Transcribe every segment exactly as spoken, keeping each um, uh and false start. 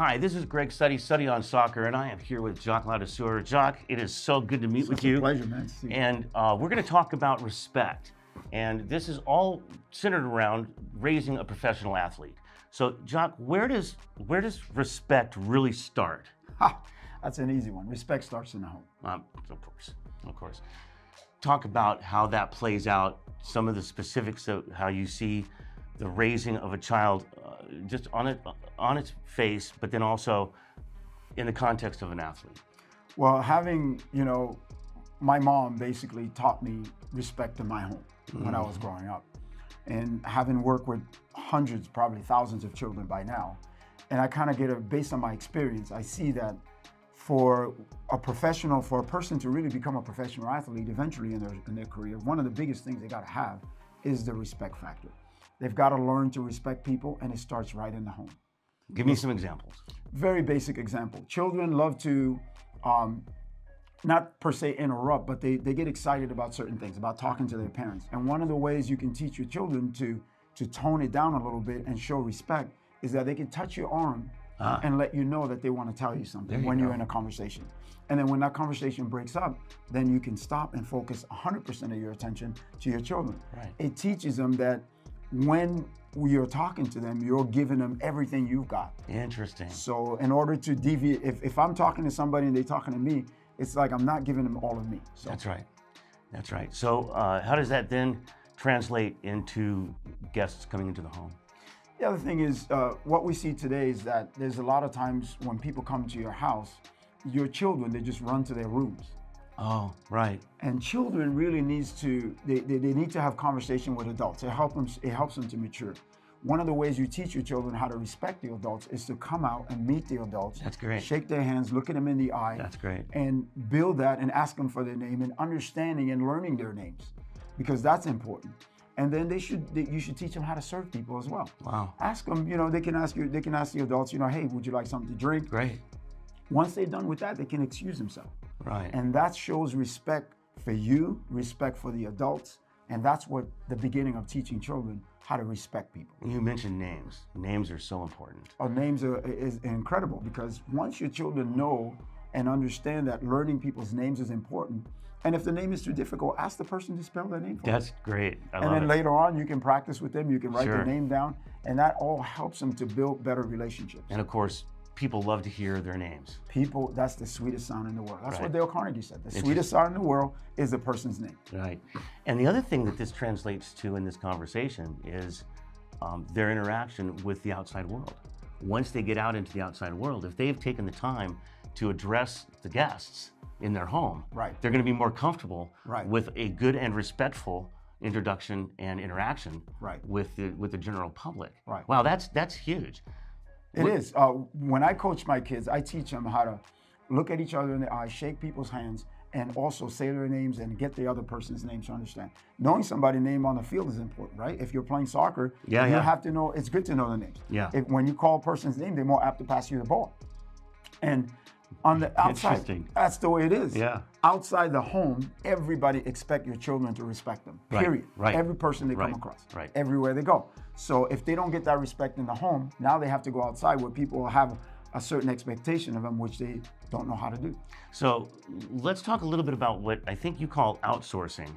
Hi, this is Greg Suttie, Suttie on Soccer, and I am here with Jacques Ladouceur. Jacques, it is so good to meet Such with you. A pleasure, man. To see you. And uh, we're going to talk about respect. And this is all centered around raising a professional athlete. So, Jacques, where does, where does respect really start? Ha! That's an easy one. Respect starts in the home. Um, of course, of course. Talk about how that plays out, some of the specifics of how you see the raising of a child uh, just on it, on its face, but then also in the context of an athlete. Well, having, you know, my mom basically taught me respect in my home mm-hmm. when I was growing up. And having worked with hundreds, probably thousands of children by now, and I kind of get a, based on my experience, I see that for a professional, for a person to really become a professional athlete eventually in their, in their career, one of the biggest things they gotta have is the respect factor. They've gotta learn to respect people, and it starts right in the home. Give me some examples. Very basic example. Children love to, um, not per se interrupt, but they, they get excited about certain things, about talking to their parents. And one of the ways you can teach your children to, to tone it down a little bit and show respect is that they can touch your arm ah. and let you know that they want to tell you something you when go. you're in a conversation. And then when that conversation breaks up, then you can stop and focus one hundred percent of your attention to your children. Right. It teaches them that when you're talking to them, you're giving them everything you've got. Interesting. So in order to deviate, if, if I'm talking to somebody and they're talking to me, it's like I'm not giving them all of me. So. That's right. That's right. So uh, how does that then translate into guests coming into the home? The other thing is uh, what we see today is that there's a lot of times when people come to your house, your children, they just run to their rooms. Oh, right. And children really needs to, they, they, they need to have conversation with adults. It, help them, it helps them to mature. One of the ways you teach your children how to respect the adults is to come out and meet the adults. That's great. Shake their hands, look at them in the eye. That's great. And build that and ask them for their name and understanding and learning their names, because that's important. And then they should, they, you should teach them how to serve people as well. Wow. Ask them, you know, they can ask you, they can ask the adults, you know, hey, would you like something to drink? Great. Once they're done with that, they can excuse themselves. Right. And that shows respect for you, respect for the adults, and that's what the beginning of teaching children how to respect people. You mentioned names. Names are so important. Oh, names are is incredible, because once your children know and understand that learning people's names is important, and if the name is too difficult, ask the person to spell their name for That's them. great. I and love then it. Later on, you can practice with them, you can write sure. their name down, and that all helps them to build better relationships. And of course, people love to hear their names. People, that's the sweetest sound in the world. That's right. What Dale Carnegie said. The sweetest sound in the world is the person's name. Right. And the other thing that this translates to in this conversation is um, their interaction with the outside world. Once they get out into the outside world, if they've taken the time to address the guests in their home, right. they're going to be more comfortable right. with a good and respectful introduction and interaction right. with the, with the general public. Right. Wow, that's that's huge. It is. Uh, when I coach my kids, I teach them how to look at each other in the eye, shake people's hands, and also say their names and get the other person's names to understand. Knowing somebody's name on the field is important, right? If you're playing soccer, yeah, you yeah. have to know, it's good to know the names. Yeah. If, when you call a person's name, they're more apt to pass you the ball. And on the outside, that's the way it is. Yeah. Outside the home, everybody expects your children to respect them, right. period. Right. Every person they right. come across, right. everywhere they go. So if they don't get that respect in the home, now they have to go outside where people have a certain expectation of them, which they don't know how to do. So let's talk a little bit about what I think you call outsourcing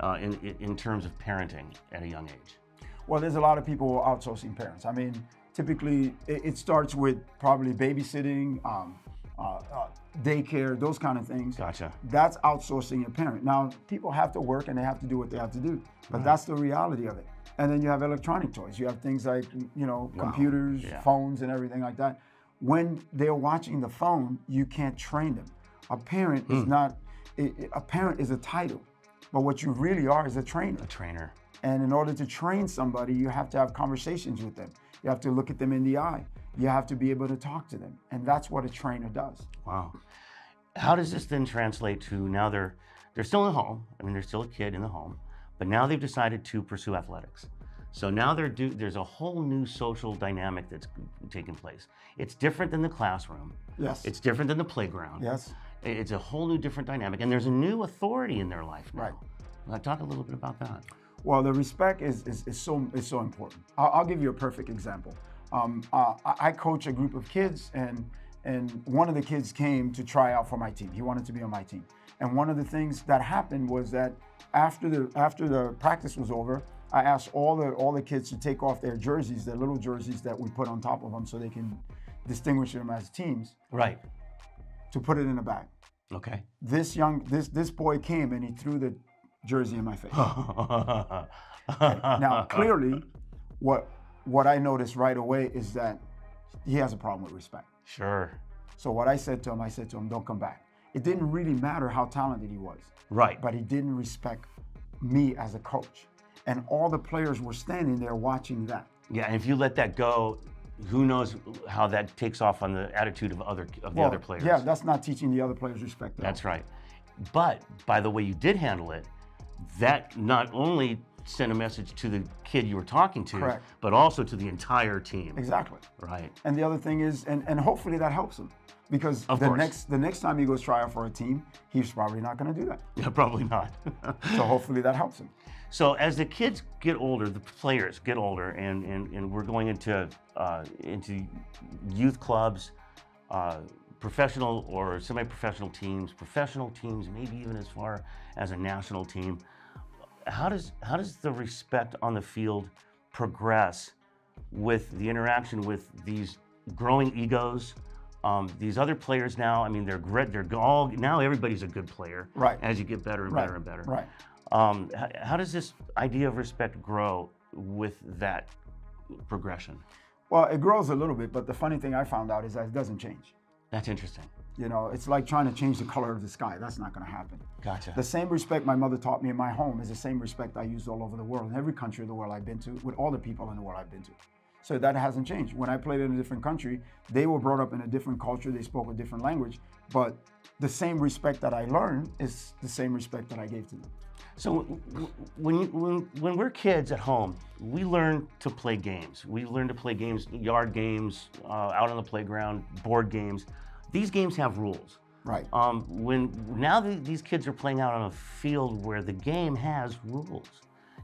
uh, in, in terms of parenting at a young age. Well, there's a lot of people who are outsourcing parents. I mean, typically it, it starts with probably babysitting, um, Uh, uh, daycare, those kind of things. Gotcha. That's outsourcing your parent. Now, people have to work and they have to do what they have to do, but right. that's the reality of it. And then you have electronic toys. You have things like, you know, wow. computers, yeah. phones, and everything like that. When they're watching the phone, you can't train them. A parent mm. is not, it, a parent is a title, but what you really are is a trainer. A trainer. And in order to train somebody, you have to have conversations with them. You have to look at them in the eye. You have to be able to talk to them. And that's what a trainer does. Wow. How does this then translate to now they're, they're still at home. I mean, they're still a kid in the home, but now they've decided to pursue athletics. So now they're do, there's a whole new social dynamic that's taking place. It's different than the classroom. Yes. It's different than the playground. Yes. It's a whole new different dynamic. And there's a new authority in their life now. Right. Now, talk a little bit about that. Well, the respect is, is, is, so, is so important. I'll, I'll give you a perfect example. um, uh, I coach a group of kids, and and one of the kids came to try out for my team. He wanted to be on my team. And one of the things that happened was that after the after the practice was over, I asked all the all the kids to take off their jerseys, their little jerseys that we put on top of them so they can distinguish them as teams. Right. To put it in a bag. Okay. This young this this boy came and he threw the jersey in my face. Okay. Now clearly, what what I noticed right away is that he has a problem with respect. Sure. So what I said to him, I said to him, don't come back. It didn't really matter how talented he was. Right. But he didn't respect me as a coach. And all the players were standing there watching that. Yeah, and if you let that go, who knows how that takes off on the attitude of other of the well, other players. Yeah, that's not teaching the other players respect. That's right. But by the way you did handle it, that not only sent a message to the kid you were talking to, correct, but also to the entire team. Exactly. Right. And the other thing is, and, and hopefully that helps him. Because of the course. next the next time he goes try out for a team, he's probably not going to do that. Yeah, probably not. So hopefully that helps him. So as the kids get older, the players get older, and and, and we're going into uh, into youth clubs, uh, professional or semi-professional teams, professional teams, maybe even as far as a national team. How does how does the respect on the field progress with the interaction with these growing egos? Um, these other players now, I mean, they're great. They're all now. Everybody's a good player, right? As you get better and right. better and better, right? Um, how, how does this idea of respect grow with that progression? Well, it grows a little bit, but the funny thing I found out is that it doesn't change. That's interesting. You know, it's like trying to change the color of the sky. That's not going to happen. Gotcha. The same respect my mother taught me in my home is the same respect I used all over the world, in every country of the world I've been to, with all the people in the world I've been to. So that hasn't changed. When I played in a different country, they were brought up in a different culture, they spoke a different language, but the same respect that I learned is the same respect that I gave to them. So when, you, when, when we're kids at home, we learn to play games. We learn to play games, yard games, uh, out on the playground, board games. These games have rules. Right. Um, when, now the, these kids are playing out on a field where the game has rules.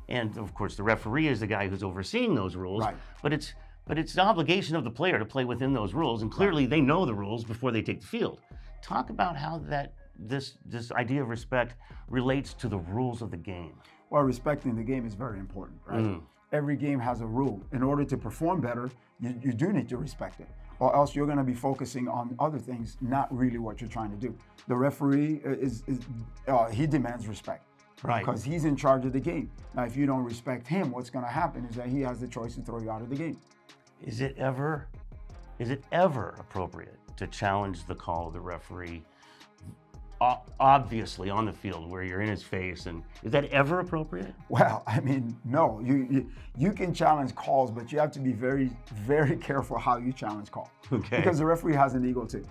And of course, the referee is the guy who's overseeing those rules. Right. But it's but it's the obligation of the player to play within those rules. And clearly, right, they know the rules before they take the field. Talk about how that this this idea of respect relates to the rules of the game. Well, respecting the game is very important, right? Mm. Every game has a rule. In order to perform better, you, you do need to respect it, or else you're going to be focusing on other things, not really what you're trying to do. The referee is, is uh, he demands respect. Right. Because he's in charge of the game. Now, if you don't respect him, what's going to happen is that he has the choice to throw you out of the game. Is it ever, is it ever appropriate to challenge the call of the referee, obviously on the field where you're in his face? And is that ever appropriate? Well, I mean, no. You you, you can challenge calls, but you have to be very, very careful how you challenge calls. Okay. Because the referee has an ego too.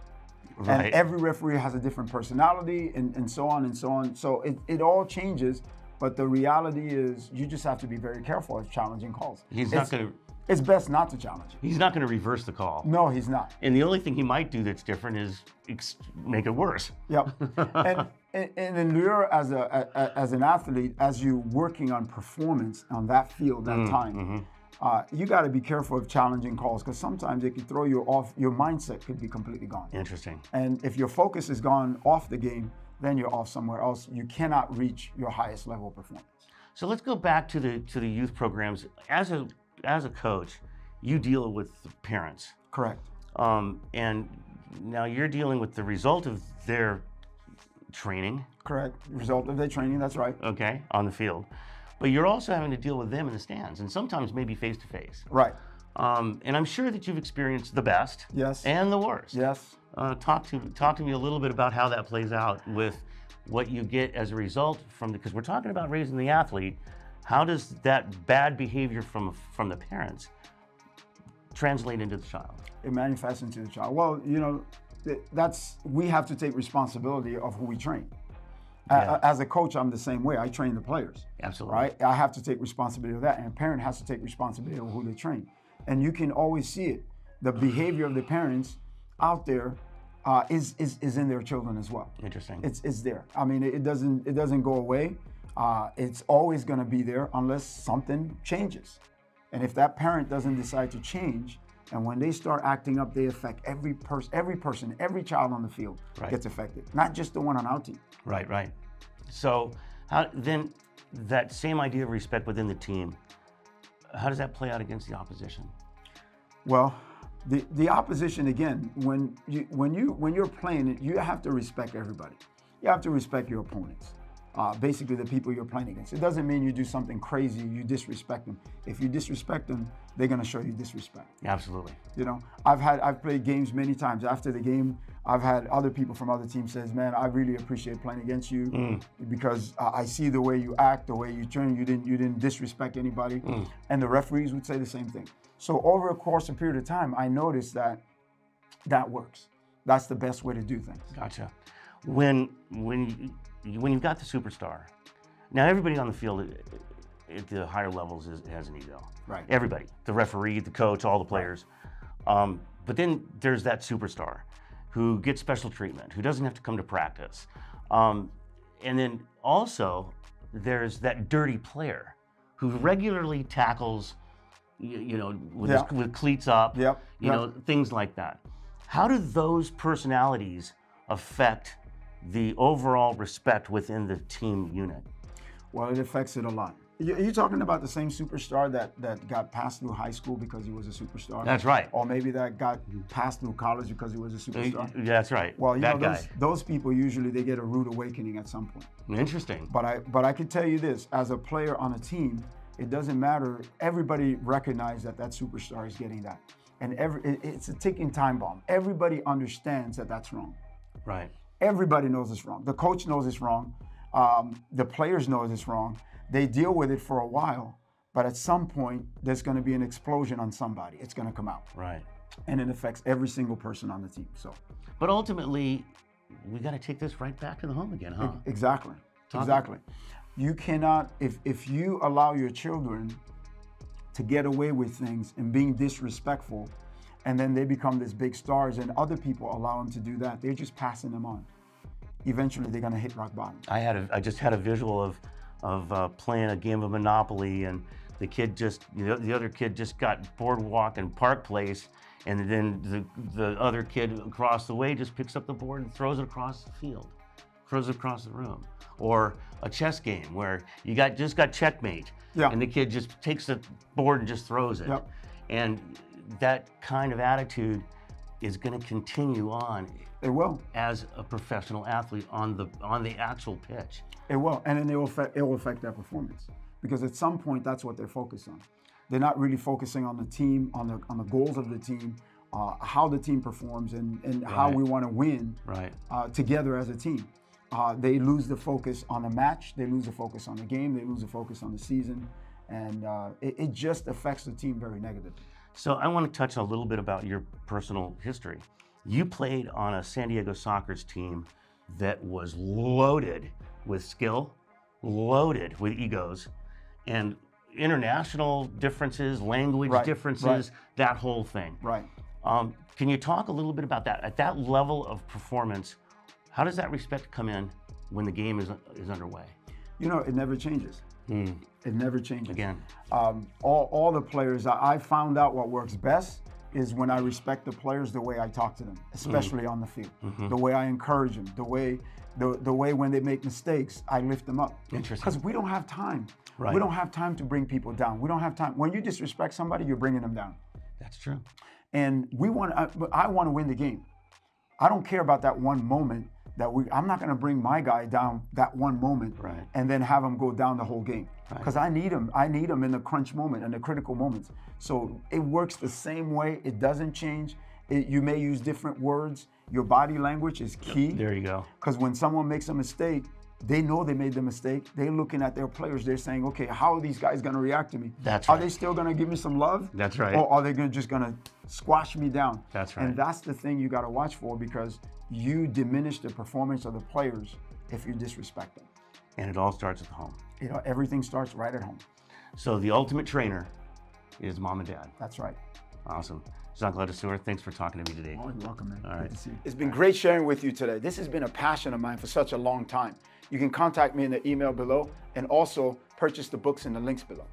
Right. And every referee has a different personality, and, and so on and so on. So it, it all changes, but the reality is you just have to be very careful of challenging calls. He's it's, not gonna, it's best not to challenge it. He's not going to reverse the call. No, he's not. And the only thing he might do that's different is ex make it worse. Yep. and, and, and in your, as, a, a, as an athlete, as you're working on performance on that field, that mm, time, mm-hmm. Uh, you got to be careful of challenging calls, because sometimes it can throw you off. Your mindset could be completely gone. Interesting. And if your focus is gone off the game, then you're off somewhere else. You cannot reach your highest level of performance. So let's go back to the to the youth programs. As a as a coach, you deal with the parents. Correct. Um, and now you're dealing with the result of their training. Correct. Result of their training. That's right. Okay. On the field. But you're also having to deal with them in the stands, and sometimes maybe face to face. Right. Um, and I'm sure that you've experienced the best, yes, and the worst. Yes. Uh, talk to talk to me a little bit about how that plays out with what you get as a result from, because we're talking about raising the athlete. How does that bad behavior from from the parents translate into the child? It manifests into the child. Well, you know, that's we have to take responsibility of who we train. Yeah. As a coach, I'm the same way. I train the players. Absolutely. Right? I have to take responsibility of that, and a parent has to take responsibility of who they train. And you can always see it. The behavior of the parents out there uh, is, is is in their children as well. Interesting. It's it's there. I mean, it doesn't it doesn't go away. Uh, it's always going to be there unless something changes. And if that parent doesn't decide to change, And when they start acting up, they affect every person, every person, every child on the field right. gets affected, not just the one on our team. Right, right. So how, then that same idea of respect within the team, how does that play out against the opposition? Well, the, the opposition, again, when, you, when, you, when you're playing, you have to respect everybody. You have to respect your opponents. Uh, basically the people you're playing against. It doesn't mean you do something crazy, you disrespect them. If you disrespect them, they're gonna show you disrespect. Absolutely. You know, I've had, I've played games many times. After the game, I've had other people from other teams says, man, I really appreciate playing against you mm. because uh, I see the way you act, the way you turn, you didn't, you didn't disrespect anybody. Mm. And the referees would say the same thing. So over a course of period of time, I noticed that that works. That's the best way to do things. Gotcha. When, when, when you've got the superstar, now everybody on the field at the higher levels is, has an ego. Right. Everybody, the referee, the coach, all the players. Um, but then there's that superstar who gets special treatment, who doesn't have to come to practice. Um, and then also there's that dirty player who regularly tackles, you, you know, with, yeah. his, with cleats up, yep. you yep. know, things like that. How do those personalities affect the overall respect within the team unit? Well, it affects it a lot. You're talking about the same superstar that, that got passed through high school because he was a superstar? That's right. Or maybe that got passed through college because he was a superstar? Yeah, that's right. Well, you that know, those, those people usually, they get a rude awakening at some point. Interesting. But I, but I can tell you this, as a player on a team, it doesn't matter. Everybody recognizes that that superstar is getting that. And every, it, it's a ticking time bomb. Everybody understands that that's wrong. Right. Everybody knows it's wrong. The coach knows it's wrong. Um, the players know it's wrong. They deal with it for a while, but at some point, there's gonna be an explosion on somebody. It's gonna come out. Right. And it affects every single person on the team, so. But ultimately, we gotta take this right back to the home again, huh? Exactly, Talk exactly. You cannot, if, if you allow your children to get away with things and being disrespectful, and then they become these big stars and other people allow them to do that, they're just passing them on. Eventually, they're gonna hit rock bottom. I had a, I just had a visual of, of uh, playing a game of Monopoly, and the kid just, you know, the other kid just got Boardwalk and Park Place, and then the, the other kid across the way just picks up the board and throws it across the field, throws it across the room. Or a chess game where you got just got checkmate, yeah. and the kid just takes the board and just throws it. Yep. And that kind of attitude is going to continue on. It will. As a professional athlete on the on the actual pitch. It will, and then it will affect, it will affect their performance, because at some point that's what they're focused on. They're not really focusing on the team, on the on the goals of the team, uh, how the team performs, and and right. how we want to win right. uh, together as a team. Uh, they lose the focus on the match. They lose the focus on the game. They lose the focus on the season, and uh, it, it just affects the team very negatively. So I want to touch a little bit about your personal history. You played on a San Diego Soccer's team that was loaded with skill, loaded with egos, and international differences, language right, differences, right. that whole thing. Right. Um, can you talk a little bit about that? At that level of performance, how does that respect come in when the game is, is underway? You know, it never changes. Mm. It never changes. Again. Um, all, all the players, I, I found out what works best is when I respect the players the way I talk to them, especially mm. on the field. Mm-hmm. The way I encourage them, the way the, the way when they make mistakes, I lift them up. Interesting. Because we don't have time. Right. We don't have time to bring people down. We don't have time. When you disrespect somebody, you're bringing them down. That's true. And we want, I, I want to win the game. I don't care about that one moment. That we, I'm not going to bring my guy down that one moment right. and then have him go down the whole game. Because right. I need him. I need him in the crunch moment, in the critical moments. So it works the same way. It doesn't change. It, you may use different words. Your body language is key. Yep. There you go. Because when someone makes a mistake, they know they made the mistake. They're looking at their players. They're saying, okay, how are these guys going to react to me? That's right. Are they still going to give me some love? That's right. Or are they gonna, just going to squash me down? That's right. And that's the thing you got to watch for, because you diminish the performance of the players if you disrespect them. And it all starts at home. You know, everything starts right at home. So the ultimate trainer is mom and dad. That's right. Awesome. Jacques Ladouceur, thanks for talking to me today. Oh, you're welcome, man. All right. Good to see you. It's been great sharing with you today. This has been a passion of mine for such a long time. You can contact me in the email below, and also purchase the books in the links below.